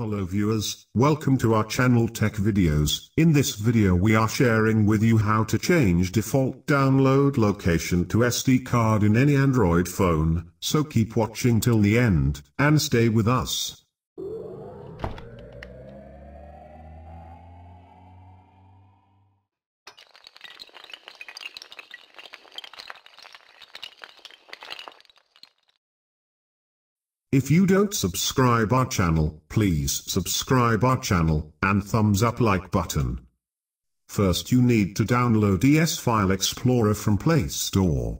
Hello viewers, welcome to our channel Tech Videos. In this video we are sharing with you how to change default download location to SD card in any Android phone, so keep watching till the end, and stay with us. If you don't subscribe our channel, please subscribe our channel, and thumbs up like button. First you need to download ES File Explorer from Play Store.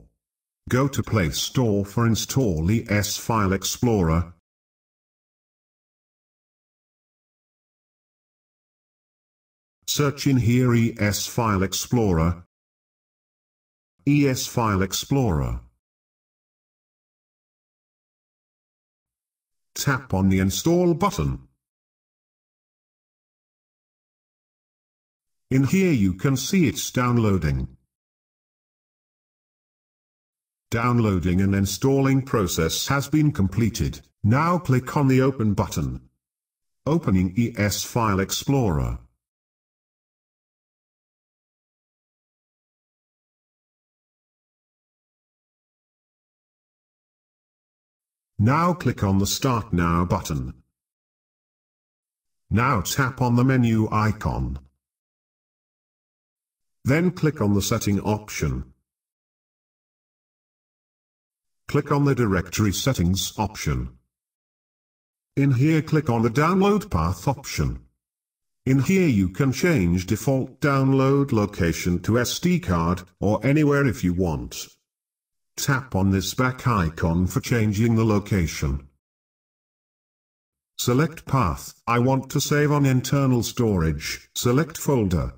Go to Play Store for install ES File Explorer. Search in here ES File Explorer. ES File Explorer. Tap on the install button. In here you can see it's downloading. Downloading and installing process has been completed. Now click on the open button. Opening ES File Explorer. Now click on the Start Now button. Now tap on the menu icon. Then click on the Setting option. Click on the Directory Settings option. In here click on the Download Path option. In here you can change default download location to SD card, or anywhere if you want. Tap on this back icon for changing the location. Select path. I want to save on internal storage. Select folder.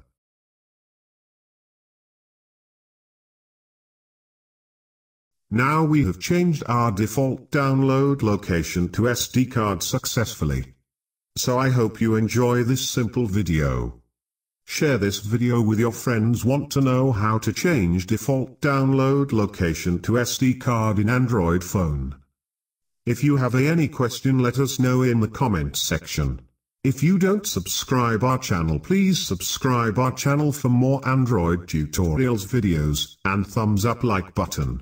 Now we have changed our default download location to SD card successfully. So I hope you enjoy this simple video. Share this video with your friends want to know how to change default download location to SD card in Android phone. If you have any question let us know in the comment section. If you don't subscribe our channel please subscribe our channel for more Android tutorials videos, and thumbs up like button.